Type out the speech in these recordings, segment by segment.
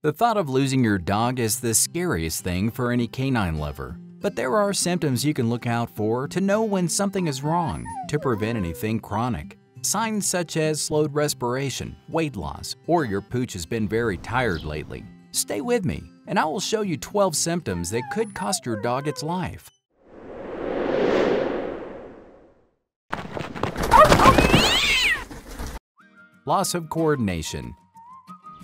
The thought of losing your dog is the scariest thing for any canine lover. But there are symptoms you can look out for to know when something is wrong, to prevent anything chronic. Signs such as slowed respiration, weight loss, or your pooch has been very tired lately. Stay with me, and I will show you 12 symptoms that could cost your dog its life. Loss of coordination.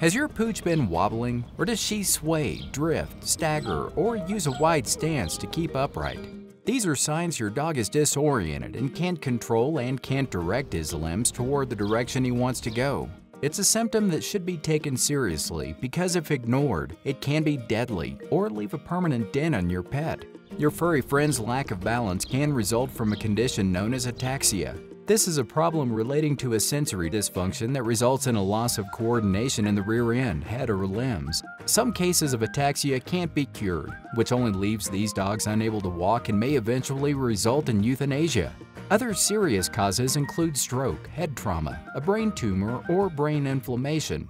Has your pooch been wobbling, or does she sway, drift, stagger, or use a wide stance to keep upright? These are signs your dog is disoriented and can't control and can't direct his limbs toward the direction he wants to go. It's a symptom that should be taken seriously because if ignored, it can be deadly or leave a permanent dent on your pet. Your furry friend's lack of balance can result from a condition known as ataxia. This is a problem relating to a sensory dysfunction that results in a loss of coordination in the rear end, head, or limbs. Some cases of ataxia can't be cured, which only leaves these dogs unable to walk and may eventually result in euthanasia. Other serious causes include stroke, head trauma, a brain tumor, or brain inflammation.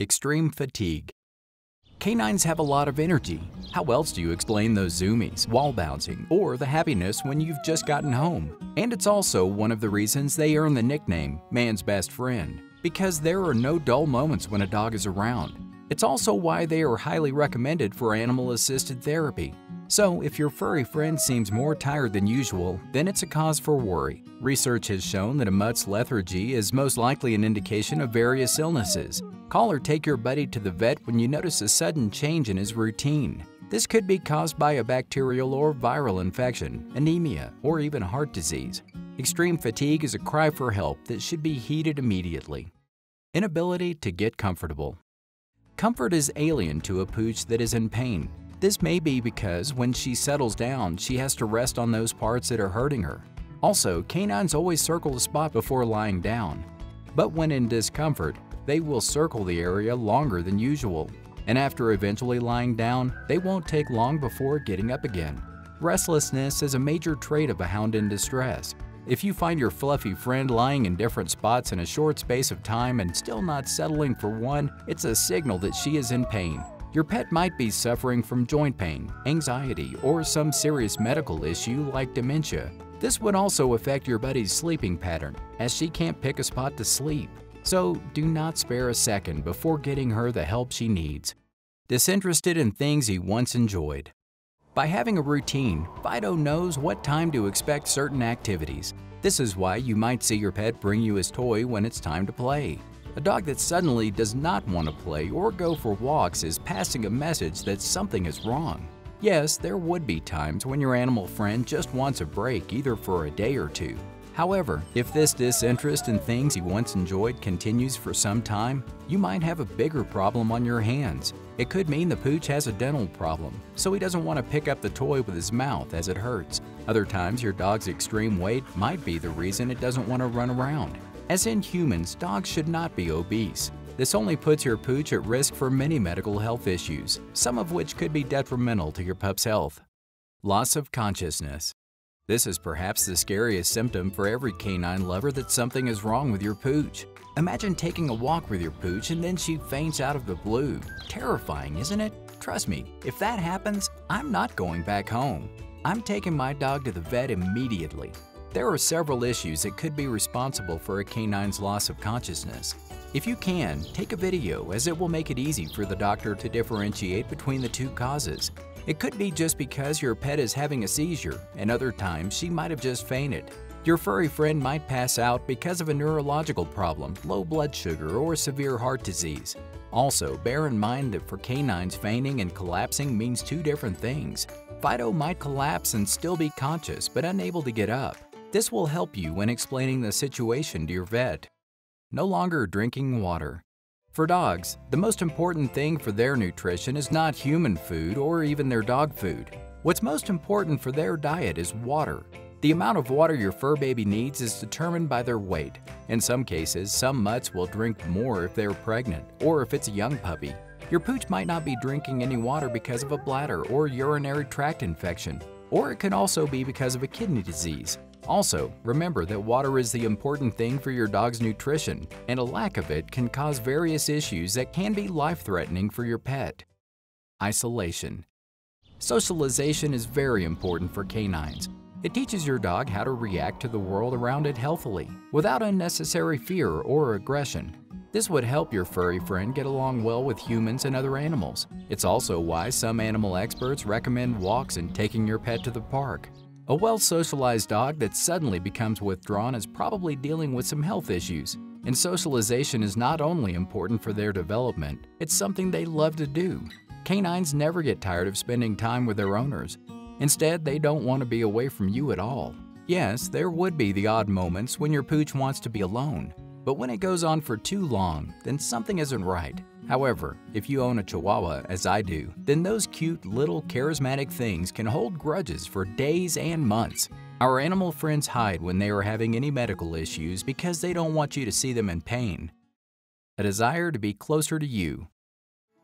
Extreme fatigue. Canines have a lot of energy. How else do you explain those zoomies, wall bouncing, or the happiness when you've just gotten home? And it's also one of the reasons they earn the nickname, man's best friend, because there are no dull moments when a dog is around. It's also why they are highly recommended for animal-assisted therapy. So if your furry friend seems more tired than usual, then it's a cause for worry. Research has shown that a mutt's lethargy is most likely an indication of various illnesses. Call or take your buddy to the vet when you notice a sudden change in his routine. This could be caused by a bacterial or viral infection, anemia, or even heart disease. Extreme fatigue is a cry for help that should be heeded immediately. Inability to get comfortable. Comfort is alien to a pooch that is in pain. This may be because when she settles down, she has to rest on those parts that are hurting her. Also, canines always circle a spot before lying down. But when in discomfort, they will circle the area longer than usual. And after eventually lying down, they won't take long before getting up again. Restlessness is a major trait of a hound in distress. If you find your fluffy friend lying in different spots in a short space of time and still not settling for one, it's a signal that she is in pain. Your pet might be suffering from joint pain, anxiety, or some serious medical issue like dementia. This would also affect your buddy's sleeping pattern, as she can't pick a spot to sleep. So do not spare a second before getting her the help she needs. Disinterested in things he once enjoyed. By having a routine, Fido knows what time to expect certain activities. This is why you might see your pet bring you his toy when it's time to play. A dog that suddenly does not want to play or go for walks is passing a message that something is wrong. Yes, there would be times when your animal friend just wants a break, either for a day or two. However, if this disinterest in things he once enjoyed continues for some time, you might have a bigger problem on your hands. It could mean the pooch has a dental problem, so he doesn't want to pick up the toy with his mouth as it hurts. Other times, your dog's extreme weight might be the reason it doesn't want to run around. As in humans, dogs should not be obese. This only puts your pooch at risk for many medical health issues, some of which could be detrimental to your pup's health. Loss of consciousness. This is perhaps the scariest symptom for every canine lover that something is wrong with your pooch. Imagine taking a walk with your pooch and then she faints out of the blue. Terrifying, isn't it? Trust me, if that happens, I'm not going back home. I'm taking my dog to the vet immediately. There are several issues that could be responsible for a canine's loss of consciousness. If you can, take a video as it will make it easy for the doctor to differentiate between the two causes. It could be just because your pet is having a seizure, and other times she might have just fainted. Your furry friend might pass out because of a neurological problem, low blood sugar, or severe heart disease. Also, bear in mind that for canines, fainting and collapsing means two different things. Fido might collapse and still be conscious but unable to get up. This will help you when explaining the situation to your vet. No longer drinking water. For dogs, the most important thing for their nutrition is not human food or even their dog food. What's most important for their diet is water. The amount of water your fur baby needs is determined by their weight. In some cases, some mutts will drink more if they're pregnant or if it's a young puppy. Your pooch might not be drinking any water because of a bladder or urinary tract infection. or it can also be because of a kidney disease. Also, remember that water is the important thing for your dog's nutrition, and a lack of it can cause various issues that can be life-threatening for your pet. Isolation. Socialization is very important for canines. It teaches your dog how to react to the world around it healthily, without unnecessary fear or aggression. This would help your furry friend get along well with humans and other animals. It's also why some animal experts recommend walks and taking your pet to the park. A well-socialized dog that suddenly becomes withdrawn is probably dealing with some health issues, and socialization is not only important for their development, it's something they love to do. Canines never get tired of spending time with their owners. Instead, they don't want to be away from you at all. Yes, there would be the odd moments when your pooch wants to be alone. But when it goes on for too long, then something isn't right. However, if you own a Chihuahua, as I do, then those cute little charismatic things can hold grudges for days and months. Our animal friends hide when they are having any medical issues because they don't want you to see them in pain. A desire to be closer to you.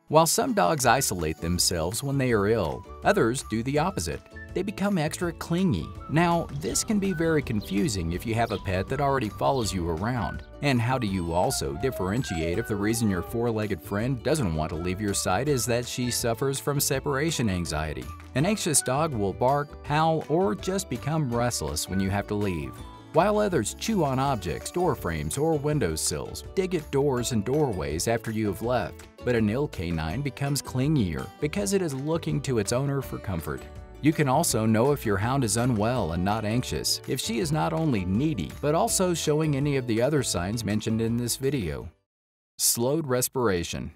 While some dogs isolate themselves when they are ill, others do the opposite. They become extra clingy. Now, this can be very confusing if you have a pet that already follows you around. And how do you also differentiate if the reason your four-legged friend doesn't want to leave your side is that she suffers from separation anxiety? An anxious dog will bark, howl, or just become restless when you have to leave. While others chew on objects, door frames, or windowsills, dig at doors and doorways after you have left. But an ill canine becomes clingier because it is looking to its owner for comfort. You can also know if your hound is unwell and not anxious, if she is not only needy, but also showing any of the other signs mentioned in this video. Slowed respiration.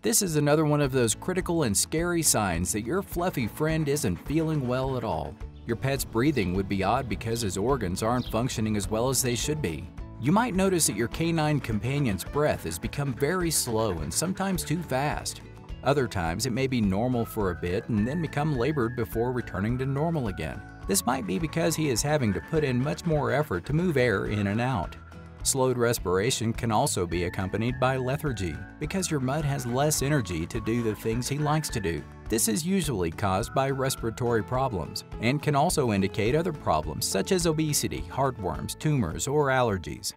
This is another one of those critical and scary signs that your fluffy friend isn't feeling well at all. Your pet's breathing would be odd because his organs aren't functioning as well as they should be. You might notice that your canine companion's breath has become very slow and sometimes too fast. Other times, it may be normal for a bit and then become labored before returning to normal again. This might be because he is having to put in much more effort to move air in and out. Slowed respiration can also be accompanied by lethargy, because your mutt has less energy to do the things he likes to do. This is usually caused by respiratory problems and can also indicate other problems such as obesity, heartworms, tumors, or allergies.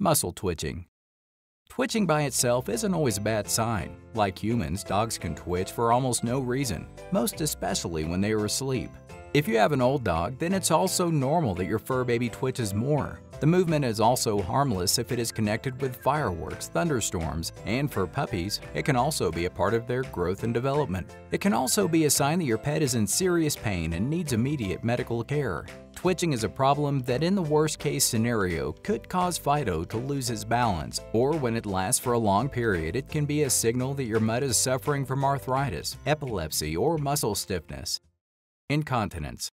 Muscle twitching. Twitching by itself isn't always a bad sign. Like humans, dogs can twitch for almost no reason, most especially when they are asleep. If you have an old dog, then it's also normal that your fur baby twitches more. The movement is also harmless if it is connected with fireworks, thunderstorms, and for puppies, it can also be a part of their growth and development. It can also be a sign that your pet is in serious pain and needs immediate medical care. Twitching is a problem that, in the worst-case scenario, could cause Fido to lose his balance, or when it lasts for a long period, it can be a signal that your mutt is suffering from arthritis, epilepsy, or muscle stiffness. Incontinence.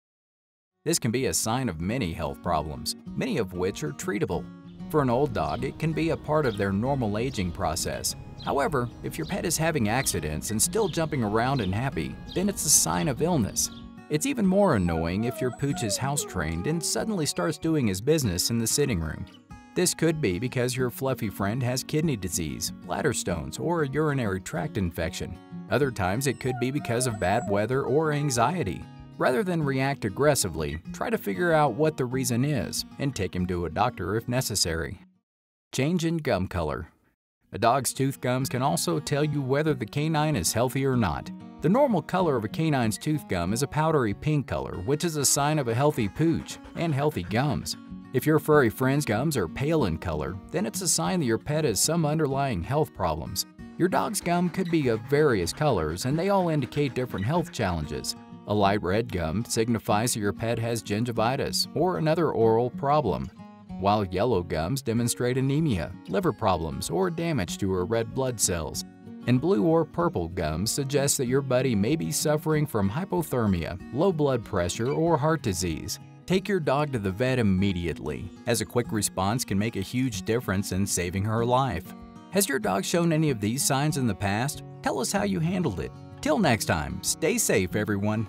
This can be a sign of many health problems, many of which are treatable. For an old dog, it can be a part of their normal aging process. However, if your pet is having accidents and still jumping around and happy, then it's a sign of illness. It's even more annoying if your pooch is house-trained and suddenly starts doing his business in the sitting room. This could be because your fluffy friend has kidney disease, bladder stones, or a urinary tract infection. Other times, it could be because of bad weather or anxiety. Rather than react aggressively, try to figure out what the reason is and take him to a doctor if necessary. Change in gum color. A dog's tooth gums can also tell you whether the canine is healthy or not. The normal color of a canine's tooth gum is a powdery pink color, which is a sign of a healthy pooch and healthy gums. If your furry friend's gums are pale in color, then it's a sign that your pet has some underlying health problems. Your dog's gum could be of various colors, and they all indicate different health challenges. A light red gum signifies that your pet has gingivitis or another oral problem, while yellow gums demonstrate anemia, liver problems, or damage to her red blood cells. And blue or purple gums suggest that your buddy may be suffering from hypothermia, low blood pressure, or heart disease. Take your dog to the vet immediately, as a quick response can make a huge difference in saving her life. Has your dog shown any of these signs in the past? Tell us how you handled it. Till next time, stay safe, everyone.